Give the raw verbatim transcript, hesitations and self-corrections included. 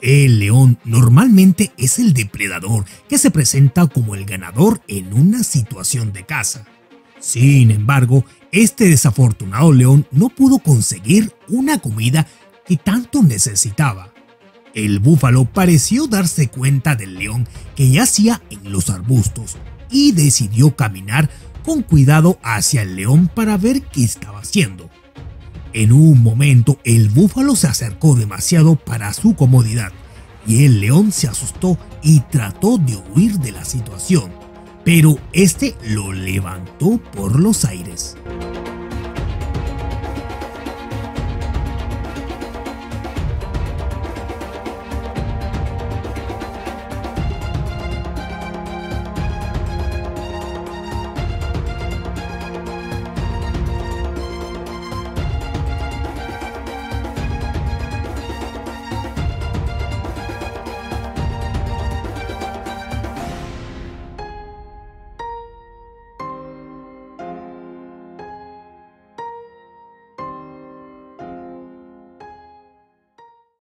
El león normalmente es el depredador que se presenta como el ganador en una situación de caza. Sin embargo, este desafortunado león no pudo conseguir una comida que tanto necesitaba. El búfalo pareció darse cuenta del león que yacía en los arbustos y decidió caminar con cuidado hacia el león para ver qué estaba haciendo. En un momento el búfalo se acercó demasiado para su comodidad y el león se asustó y trató de huir de la situación, pero este lo levantó por los aires.